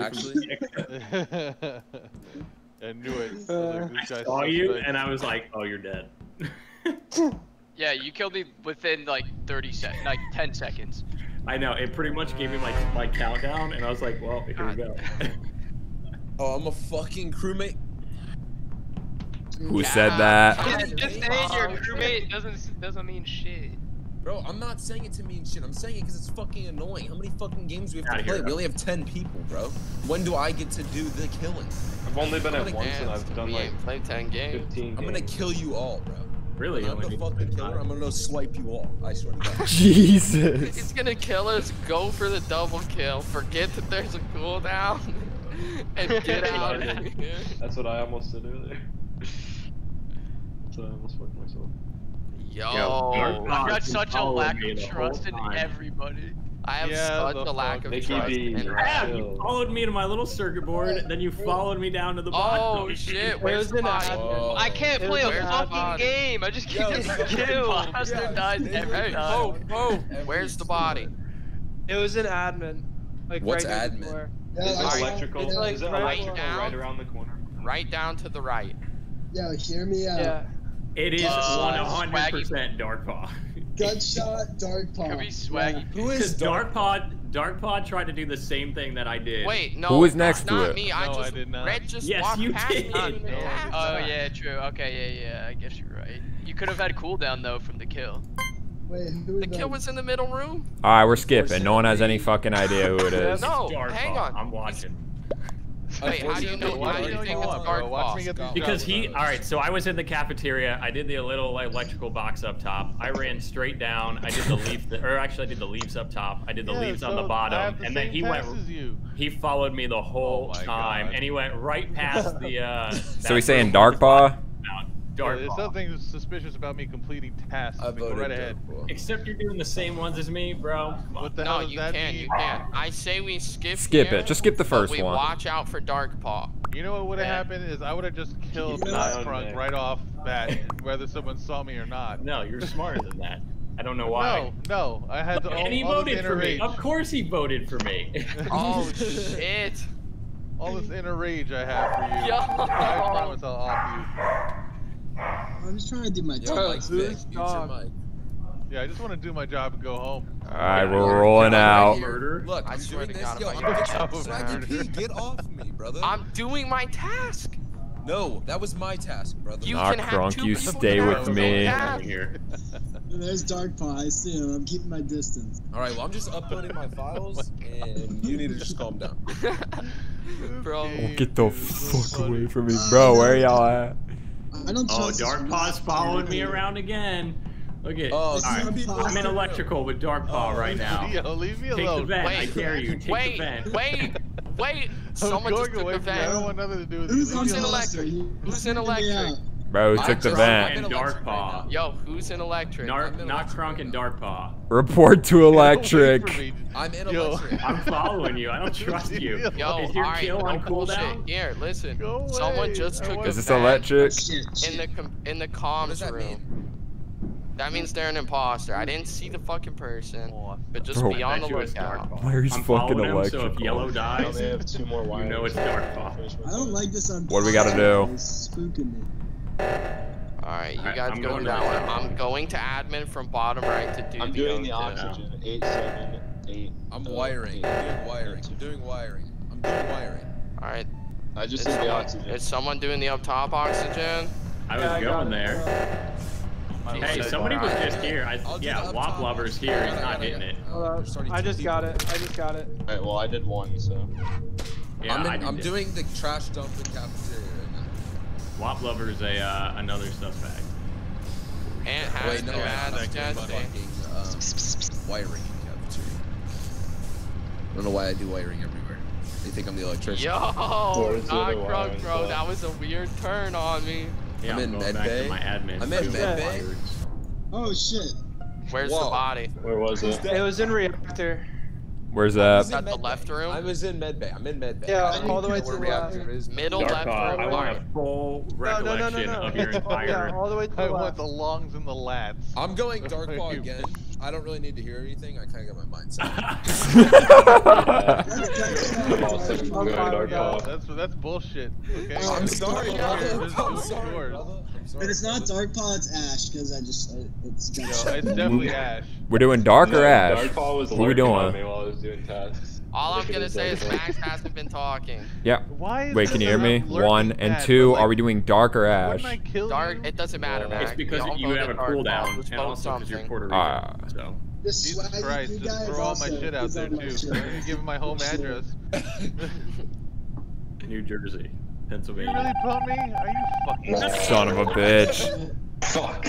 Actually, I knew it. I saw you and I was like, oh, you're dead. Yeah, you killed me within like 30 seconds, like 10 seconds. I know, it pretty much gave me my countdown and I was like, well, here God. We go. Oh, I'm a fucking crewmate. Who said that? Just saying you're a crewmate doesn't mean shit. Bro, I'm not saying it to mean shit. I'm saying it because it's fucking annoying. How many fucking games do we have to play? We only have 10 people, bro. When do I get to do the killing? I've only been at once and I've done like 10 games. 15 games. I'm gonna kill you all, bro. Really? I'm the fucking killer. I'm gonna go swipe you all. I swear to God. Jesus. He's gonna kill us, go for the double kill, forget that there's a cooldown, and get out of here. That's what I almost did earlier. So I almost fucked myself. Yo, I've got such a lack of trust in everybody. I have such a lack of trust in you followed me to my little circuit board, and then you followed me down to the bottom. Oh shit, where's the bot? I can't play a fucking game, I just keep getting killed. Bastard dies every time. Oh, where's the body? It was an admin. Like, what's admin? It's electrical, right around the corner. Right down to the right. Yo, hear me out. It is 100% Darkpaw. Gunshot Darkpaw. Could be Swaggy. Who is Darkpaw? Darkpaw tried to do the same thing that I did. Wait, no. Who is next to it? Not me. I just, I did not. Red just walked past me. Yes, you did. No, oh yeah, true. Okay, yeah. I guess you're right. You could have had cooldown though from the kill. Wait, who the kill was in the middle room. All right, we're skipping. No one has any fucking idea who it is. No, Darkpaw. Hang on. I'm watching. Wait, how do you know? Why do you think it's Darkpaw? Because he, alright, so I was in the cafeteria, I did the little electrical box up top, I ran straight down, I did the leaf, or actually I did the leaves up top, I did the leaves on the bottom, and then he went, he followed me the whole time, and he went right past the, So he's saying Darkpaw? Darkpaw. There's nothing suspicious about me completing tasks. Right ahead. Except you're doing the same ones as me, bro. What the hell does that mean? No, you can't. I say we skip. Skip it. Just skip the first one. We watch out for Darkpaw. You know what would have happened is I would have just killed Notkrunk right off that, whether someone saw me or not. No, you're smarter than that. I don't know why. No, I had to. And he voted for me. Of course he voted for me. Oh shit! All this inner rage I have for you. I promise I'll off you. I'm just trying to do my job. Yeah, I just want to do my job and go home. Alright, we're rolling out. Look, I'm doing this. Yo, Swaggy P, get off me, brother. I'm doing my task. No, that was my task, brother. Notkrunk, you stay with me. There's Darkpaw. I see him. I'm keeping my distance. Alright, well, I'm just uploading my files, and you need to just calm down. Bro. Oh, get the fuck away from me, bro. Where y'all at? I don't Darkpaw's following me around again. Look at I'm in electrical with Darkpaw right now. Yo, leave me alone. Take the vent. I dare you. Take the vent. Wait. Someone just took the vent. I don't want nothing to do with you. Who's in electric? Who's in electric? Bro, who took the vent? And Darkpaw. Yo, who's in electric? Notkrunk and Darkpaw. Report to electric. I'm in electric. I'm following you. I don't trust you. Yo, is your kill on cooldown? Here, listen. Someone just took a Is this electric? In the comms room. That means they're an imposter. I didn't see the fucking person, but just be on the lookout. Where's fucking electric? So if yellow dies, they have two more wires. You know it's Darkpaw. I don't like this on. What do we gotta do? Spooking me. Alright, you guys go to that one. I'm going to admin from bottom right to do the doing the oxygen. 8, 7, 8. I'm wiring. I'm doing wiring. Alright. I just did the oxygen. Is someone doing the up top oxygen? I was going there. Hey, somebody was just here. Yeah, WAP Lover's here. He's not hitting it. I just got it. Alright, well, I did one, so. Yeah, I'm doing the trash dump in cafeteria. WAP Lover is a, another suspect. And has no wiring cafeteria. I don't know why I do wiring everywhere. They think I'm the electrician. Yo, Notkrunk, bro, that was a weird turn on me. Yeah, I'm in med bay. I'm in med bay. Oh shit. Where's the body? Where was it? It was in reactor. Where's that? At the left room? I was in med bay. I'm in med bay. Yeah, all the way to the left. Middle left room. I want a full recollection of your entire... Yeah, all the way to the left. I want the longs and the lats. I'm going Darkpaw again. I don't really need to hear anything. I kind of got my mind set. That's bullshit. Okay? I'm sorry, but it's not Darkpaw, it's Ash, because I just it's definitely Ash. We're doing Dark or Ash? Darkpaw was what are we doing? While I was doing tasks. All I'm gonna say is Max hasn't been talking. Yeah. Wait, can you hear me? One and two. Like, are we doing Dark or Ash? Dark. It doesn't matter, Max. It's because you have a cooldown, and also because you're Puerto Rican. So. Jesus Christ! Just throw all my shit out there too. I'm gonna give him my home address. New Jersey, Pennsylvania. You really pumped me? Are you fucking son of a bitch? Fuck.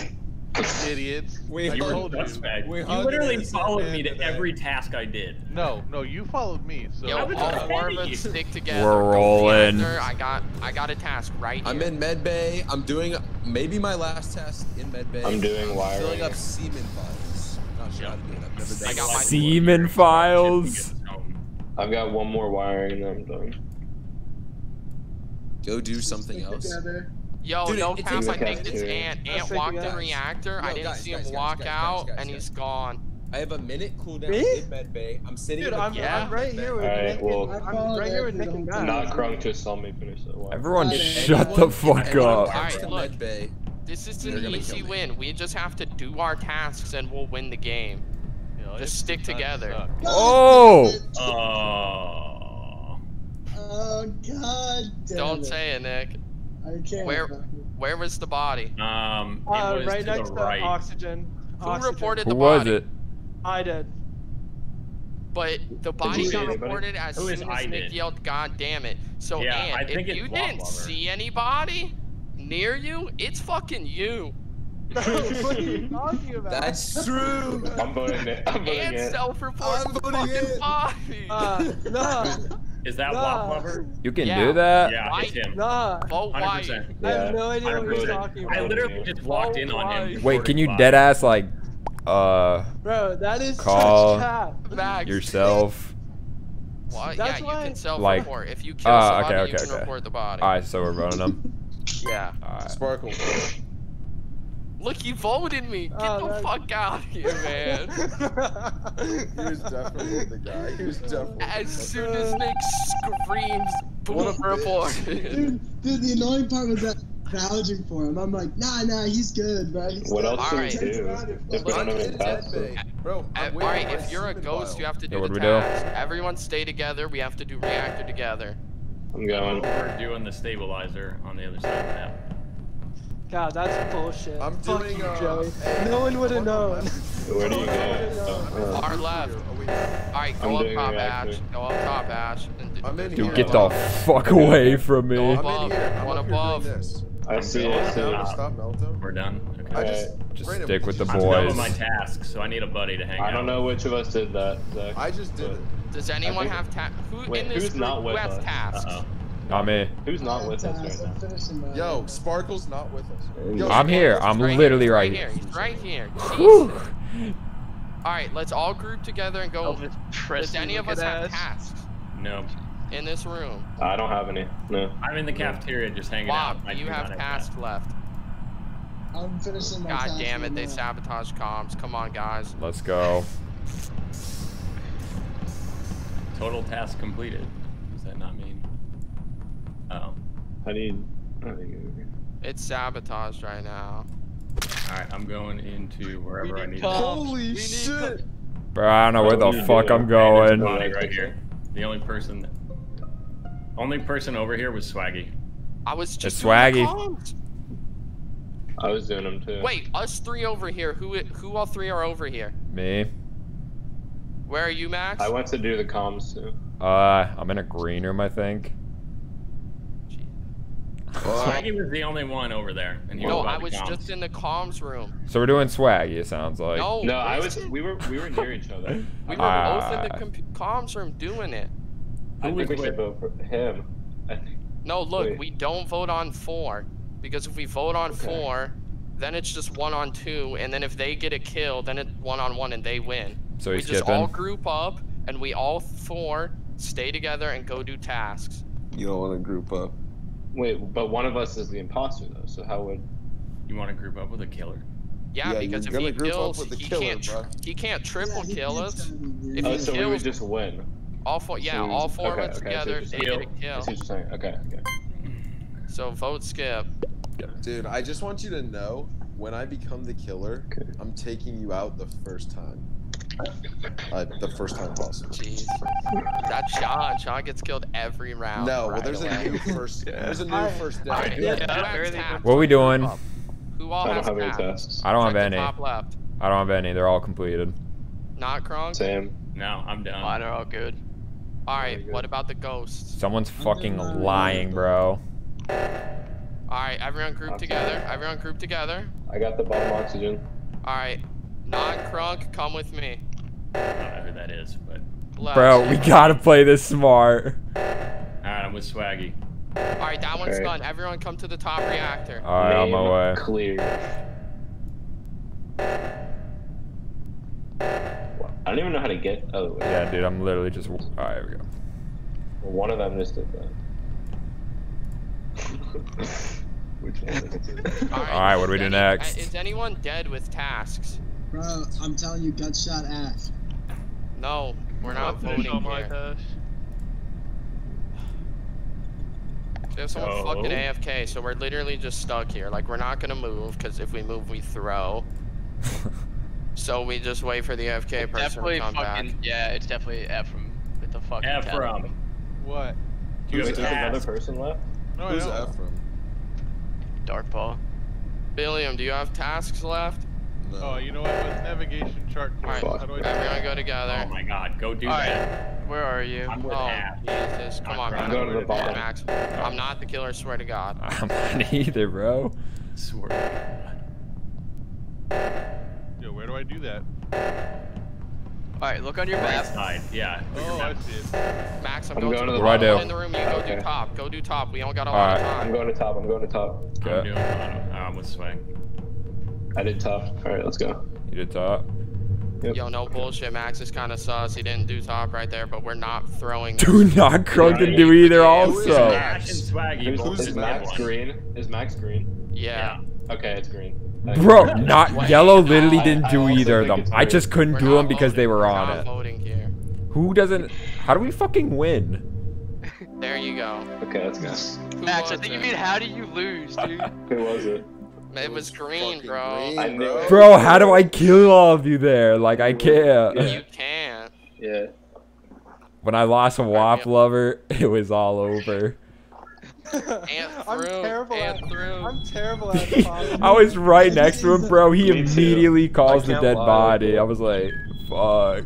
Idiots. You literally followed me to every task I did. No, you followed me. So yo, all four of us stick together. We're rolling. I got a task right here. I'm in med bay. I'm doing maybe my last test in med bay. I'm doing wiring. Filling up semen files. Not sure how to do it. I've never done. I got my semen files. I've got one more wiring and then I'm done. Go do something else. Yo, dude, no pass, I think it's Ant. Ant walked in reactor, I didn't see him walk out, and he's gone. I have a minute cooldown in med bay. I'm sitting I'm right here with Nick and Guy. Notkrunk just saw me finish that one. Everyone shut the fuck up. Alright, look, this is an easy win. We just have to do our tasks and we'll win the game. Just stick together. Oh, god damn. Don't say it, Nick. Where was the body? It was right next to oxygen. Who reported the body? Who was it? I did. But the body got reported as soon as Nick yelled, "God damn it!" So, man, if you didn't see anybody near you, it's fucking you. What are you talking about? That's true. I'm voting it. And self-report the fucking body. No. Is that WAP Lover? You can do that? Yeah, it's him. Nah. 100%. Yeah. I have no idea what you're talking about. I literally just walked in on him. Wait, can you dead ass like, bro, that is call such yourself? Well, yeah, you can self-report. If you kill somebody, you can report the body. Alright, so we're voting him? Yeah. Right. Sparkle. Look, you voted me. Get the fuck out of here, man. He was definitely the guy. He was definitely. As soon as Nick screams, boom, report. Dude, the annoying part was that vouching for him. I'm like, nah, he's good, bro. He's what else can you do? Bro, alright, if you're a ghost, you have to do the task. Everyone stay together. We have to do reactor together. I'm going. We're doing the stabilizer on the other side now. God, that's bullshit. I'm doing you, Joey. No one would have known. Where do you go? Our left. Alright, go up top, Ash. Go up top, Ash. Dude, get the fuck away from me. Go above. One above. I see it. We're done. Okay. Just stick with the boys. I'm done with my task, so I need a buddy to hang out. I don't know which of us did that. I just did it. Does anyone have tasks? Who in this group has tasks? Not me. Who's not with us right now? Yo, Sparkle's not with us. Yo, I'm here. I'm literally right here. He's right here. Alright, let's all group together and go. Does any of us have tasks? No. In this room? I don't have any. No. I'm in the cafeteria just hanging out. Bob, you have tasks left. I'm finishing my task. God damn it, they sabotage comms. Come on, guys. Let's go. Total task completed. Does that not mean? Oh. I need it's sabotaged right now. Alright, I'm going into wherever I need to. Holy shit! Bro, I don't know where the fuck I'm going. Right here. The only person over here was Swaggy. I was just Swaggy. I was doing him too. Wait, us three over here. Who all three are over here? Me. Where are you, Max? I went to do the comms too. I'm in a green room, I think. Swaggy was the only one over there. And he I was just in the comms room. So we're doing Swaggy, it sounds like. No, I was. We were near each other. We were both in the comms room doing it. I think we should vote for him. No, look, we don't vote on four because if we vote on four, then it's just 1 on 2, and then if they get a kill, then it's 1 on 1 and they win. So we just all group up and we all four stay together and go do tasks. You don't want to group up. Wait, but one of us is the imposter, though, so how would... You want to group up with a killer? Yeah, because if he kills, he can't triple kill us. If he kills, we would just win. All four of us together, they get a kill. That's interesting. Okay, okay. So vote Skip. Dude, I just want you to know, when I become the killer, I'm taking you out the first time. The first time possible. Jeez. That's Sean. Sean gets killed every round. No, well, there's a new first. There's a new first day. Yeah, what are we doing? Who all has tasks? I don't have any. Top left. I don't have any. They're all completed. Notkrunk? Same. No, I'm done. Mine are all good. All right. What about the ghosts? Someone's fucking lying, bro. All right. Everyone group together. Everyone group together. I got the bottom oxygen. All right. Notkrunk, come with me. I don't know who that is, but... Bro, we gotta play this smart. Alright, I'm with Swaggy. Alright, that one's done. Everyone come to the top reactor. Alright, on my way. Clear. I don't even know how to get... Oh, yeah, dude, I'm literally just... Alright, here we go. Well, one of them missed it, though. Which one is it? Alright, what do we do next? Is anyone dead with tasks? Bro, I'm telling you, Gutshot ass. No, we're not voting here. There's someone fucking AFK, so we're literally just stuck here. Like, we're not gonna move, because if we move, we throw. So we just wait for the AFK person to come back. Yeah, it's definitely Ephraim with the fucking Ephraim. What? Do you have another person left? No, who's Ephraim? Darkpaw. Billiam, do you have tasks left? Oh, you know what? With navigation chart. Alright, everyone go together. Oh my god, go do that. Where are you? I'm with Jesus, come on, man. I'm going to the bottom. Max. I'm not the killer, swear to god. I'm not either, bro. Swear to god. Yo, where do I do that? Alright, look on your map. Yeah. Oh, I see it. Max, I'm going to the bottom in the room. You go do top. Go do top. We don't got a lot of time. I'm going to top. I'm going to top. I'm doing bottom. I'm with Swing. I did top. Alright, let's go. You did top? Yep. Yo, no bullshit. Max is kind of sus. He didn't do top right there, but we're not throwing. Do not Crunk and do either also. Is Max green? Is Max green? Yeah. Okay, it's green. Bro, not yellow literally didn't do either of them. I just couldn't do them because they were on it. Who doesn't... How do we fucking win? There you go. Okay, let's go. Max, I think you mean how do you lose, dude? Who was it? It was green, bro. Green, bro. Bro, how do I kill all of you there? Like, I can't. You can't. Yeah. When I lost a WAP Lover, it was all over. I'm terrible at I was right next to him, bro. He immediately calls the dead body. I was like, fuck. Bro,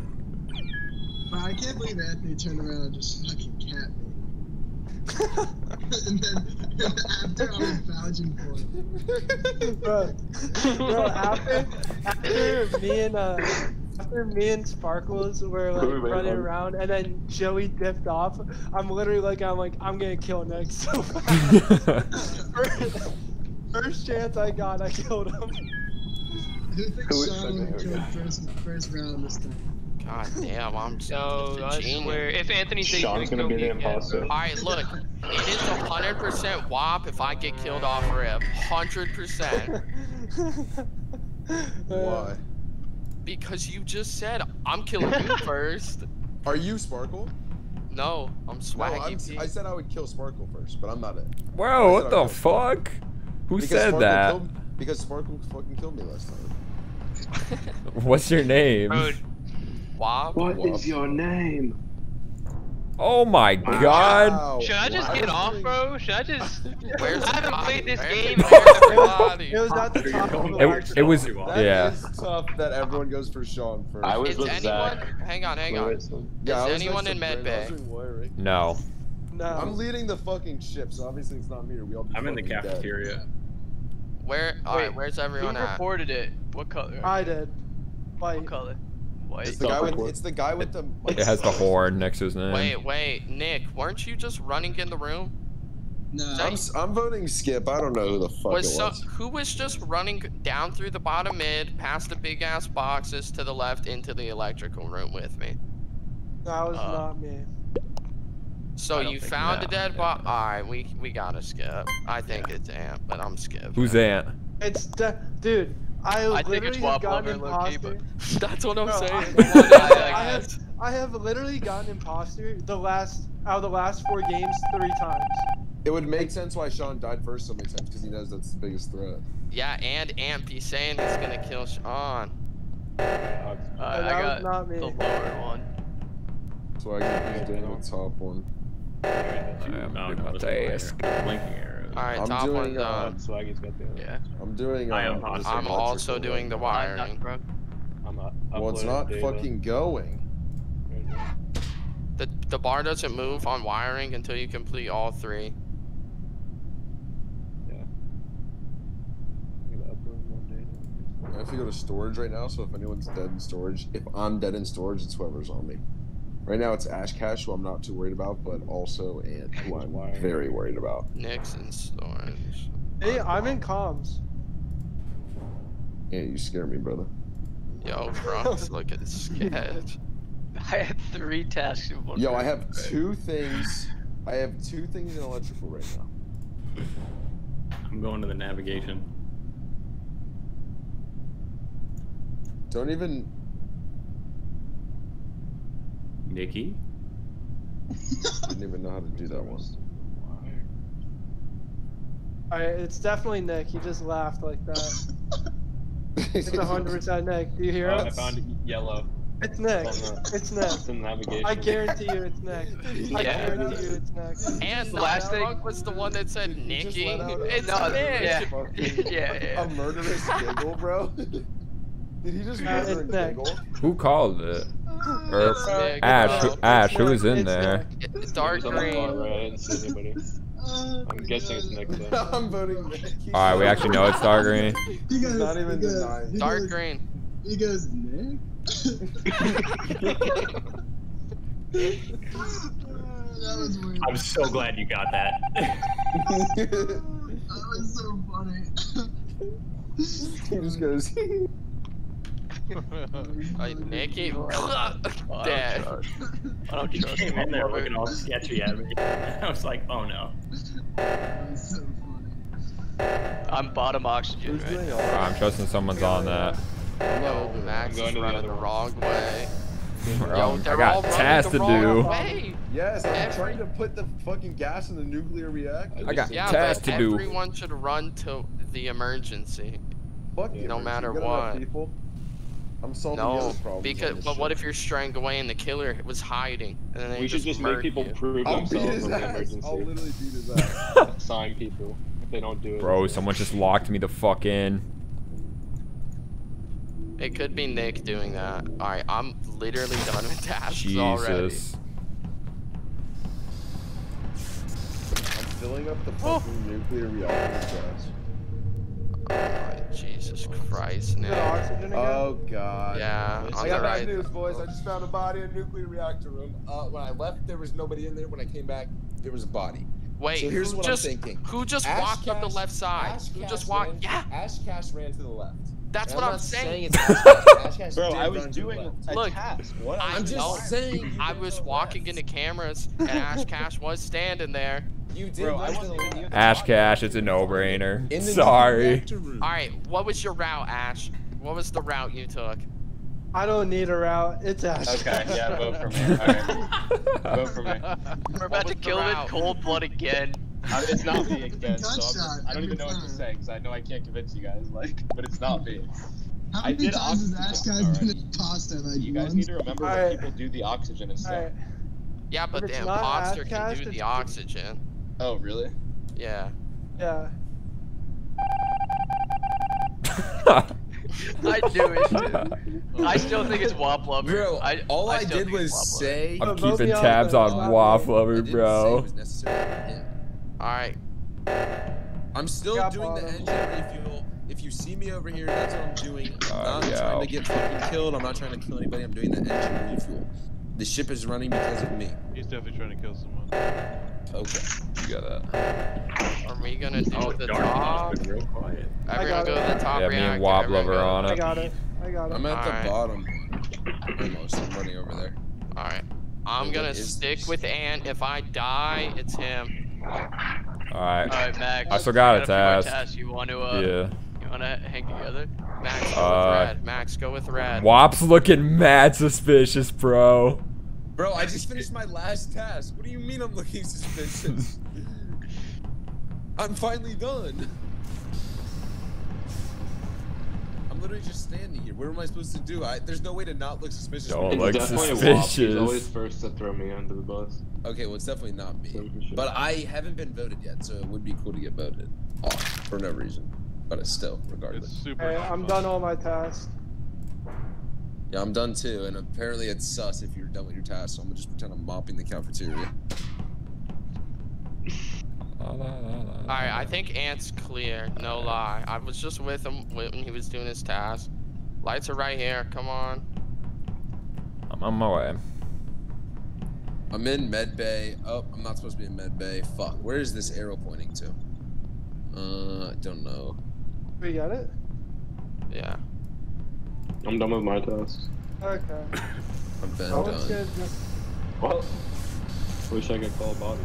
I can't believe Anthony turned around and just fucking cat me. and then after I was vouching for it. Bro, after me and Sparkles were like running around, and then Joey dipped off. I'm literally like, I'm gonna kill Nick so fast. first chance I got, I killed him. Who thinks Sean would kill first round this time? God damn, I'm so swear. If Anthony thinks Sean's gonna be the imposter. Alright, look, it is 100% WAP if I get killed off rip. 100%. Why? Because you just said I'm killing you first. Are you Sparkle? No, I'm Swaggy. No, I said I would kill Sparkle first, but I'm not it. Wow, what the fuck? Who said that? Because Sparkle fucking killed me last time. What's your name? Wow. What is your name? Oh my god. Wow. Should I just get off, bro? Should I just... I haven't played this game. It was at the top of the arc. It was... That is tough that everyone goes for Sean first. I was with Zach. Hang on. Is anyone in medbay? No. No. I'm leading the fucking ship, so obviously it's not me. I'm in the cafeteria. Dead. Alright, where's everyone at? Who reported it? What color? I did. What color? It's the guy with the... It has the horn next to his name. Wait, Nick, weren't you just running in the room? No. I'm voting Skip. I don't know who the fuck it was. Who was just running down through the bottom mid, past the big-ass boxes to the left into the electrical room with me? That was not me. So you found a dead body? Alright, we gotta Skip. I think it's Ant, but I'm Skip. Who's Ant? Dude, I think it's WAP Lover, Loki, but... That's what I'm saying. I have literally gotten imposter out of the last 4 games 3 times. It would make sense why Sean died first so many times, because he knows that's the biggest threat. Yeah, and Amp, he's saying it's gonna kill Sean. I got not me. The lower one. So I can do the top one. I'm about to ask. Alright, top one done. Swaggy's got the other. Yeah. I'm doing. I'm also doing the wiring. Well, it's not fucking going. The bar doesn't move on wiring until you complete all 3. Yeah. I have to go to storage right now, so if anyone's dead in storage, if I'm dead in storage, it's whoever's on me. Right now it's AshCash, who I'm not too worried about, but also Ant, who I'm very worried about. Nick's in storage. Hey, I'm in comms. Yeah, you scared me, brother. Yo, Brock's looking scared. I had 3 tasks in one. Yo, I have 2 things. I have 2 things in electrical right now. I'm going to the navigation. Don't even. Nikki? Didn't even know how to do that one. Alright, it's definitely Nick. He just laughed like that. It's 100% Nick. Do you hear us? I found it yellow. It's Nick. It's Nick. It's navigation. I guarantee you it's Nick. Yeah. I guarantee you it's Nick. And the last thing was the one that said Nikki. It's Nick. Yeah. A murderous giggle, bro. Did he just murder a giggle? Who called it? Ash, who is in there? It's dark green. I'm guessing it's Nick. I'm voting Nick. Alright, we actually know it's dark green. You guys, not even denying. Dark green. You guys, Nick? That was weird. I'm so glad you got that. That was so funny. He just goes. Nicky. Dad. He came in there looking all sketchy at me. I was like, oh no. That was so funny. I'm bottom oxygen. Right? I'm trusting someone's on that. No, Max is running the wrong way. Yo, I got tasks to do. Yes, I'm trying to put the fucking gas in the nuclear reactor. I got tasks to do. Everyone should run to the emergency. Fuck you. No matter what. I'm solving the other problem. But what if you're straying away and the killer was hiding? And then we should just make people prove themselves in the emergency. I'll literally beat his ass. Sign people if they don't do it. Bro, someone just locked me the fuck in. It could be Nick doing that. Alright, I'm literally done with tasks already. I'm filling up the fucking nuclear reactor gas. Oh, Jesus Christ, Nick. Oh, God. Yeah, on the right. I got bad news, boys. I just found a body in a nuclear reactor room. When I left, there was nobody in there. When I came back, there was a body. Wait, so here's what I'm thinking. Who just walked up the left side? Who just walked? Yeah. AshCash ran to the left. That's what I'm saying. Bro, I was doing a task. I'm just saying. I was walking into cameras, and AshCash was standing there. You did. AshCash, it's a no-brainer. Sorry. All right, what was your route, Ash? What was the route you took? I don't need a route. It's Ash. Okay, yeah, vote for me. Okay. Vote for me. We're about to kill him in cold blood again. It's not me, so I don't even know what to say because I know I can't convince you guys. Like, but it's not me. How many times has AshCash been imposter? Like, you guys need to remember when people do the oxygen and stuff. Yeah, but the imposter can do the oxygen. Oh, really? Yeah. Yeah. I do it, dude. I still think it's WAP Lover. Bro, all I did was say... I'm keeping tabs on WAP Lover, bro. Alright. I'm still doing the engine refuel. If you see me over here, that's what I'm doing. I'm not trying to get fucking killed. I'm not trying to kill anybody. I'm doing the engine refuel. The ship is running because of me. He's definitely trying to kill someone. Okay. You got that. Are we gonna do the top? Real quiet. Everyone go to the top reactor. Yeah, me and WAP Lover on it. I got it. I got it. I'm at the bottom. Almost. I'm running over there. Alright. I'm gonna stick with Ant. If I die, it's him. Alright. Alright, Max. I still got a task. You want to hang together? Max, go with Rad. Max, go with Rad. WAP's looking mad suspicious, bro. Bro, I just finished my last task. What do you mean I'm looking suspicious? I'm finally done. I'm literally just standing here. What am I supposed to do? There's no way to not look suspicious. Don't look suspicious. He's always first to throw me under the bus. Okay, well, it's definitely not me. But I haven't been voted yet, so it would be cool to get voted off for no reason. But it's still, regardless. It's super I'm done all my tasks. Yeah, I'm done too, and apparently it's sus if you're done with your tasks, so I'm gonna just pretend I'm mopping the cafeteria. Alright, I think Ant's clear, no lie. I was just with him when he was doing his task. Lights are right here, come on. I'm on my way. I'm in med bay. Oh, I'm not supposed to be in med bay. Fuck, where is this arrow pointing to? I don't know. We got it? Yeah. I'm done with my tasks. Okay. I'm done. What? Wish I could call Bobby.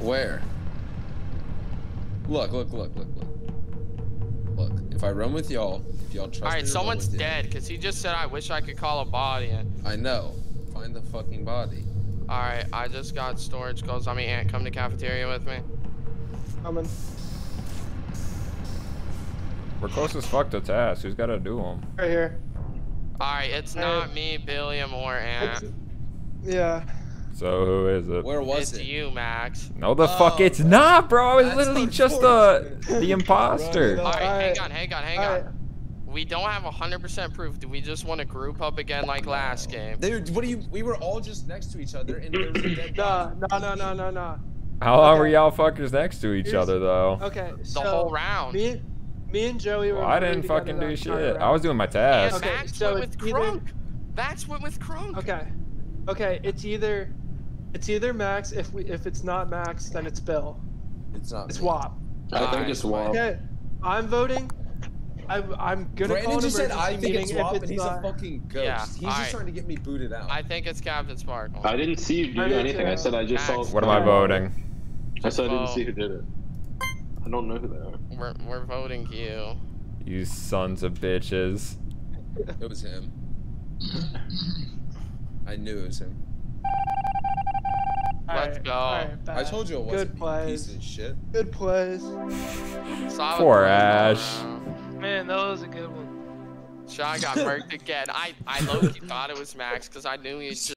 Where? Look, look, look, look, look. Look, if I run with y'all, if y'all trust me. Alright, someone's dead, because he just said, I wish I could call a body in. I know. Find the fucking body. Alright, I just got storage goals. I mean, Ant, come to cafeteria with me. Coming. We're close as fuck to task. Who's gotta do them? Right here. Alright, it's not me, Billiam, or Ant. Yeah. So who is it? Where was it? It's you, Max. No, the fuck, it's not, bro. It's literally just the imposter. Alright, hang on, hang on, hang on. We don't have 100% proof. Do we just want to group up again like last game? Dude, what do you? We were all just next to each other, and there was a dead body. No. How long were y'all fuckers next to each other though? Okay, so the whole round. Me and Joey were. Well, I didn't fucking do shit. I was doing my task. Okay, Max so went with Krunk. Max went with Krunk. Okay, okay. It's either Max. If it's not Max, then it's Bill. It's not. It's WAP. I think it's WAP. Okay, I'm voting. I'm gonna. Brandon just said I think it's WAP, and he's a fucking ghost. Yeah, he's just trying to get me booted out. I think it's Captain Sparkle. I didn't see you do anything. I said I just saw. What am I voting? I said I didn't see who did it. I don't know who they are. We're voting you. You sons of bitches. It was him. I knew it was him. Let's go. I told you it wasn't a piece of shit. Good plays. Poor Ash. Man, that was a good one. Shy got murked again. I low-key thought it was Max because I knew he was just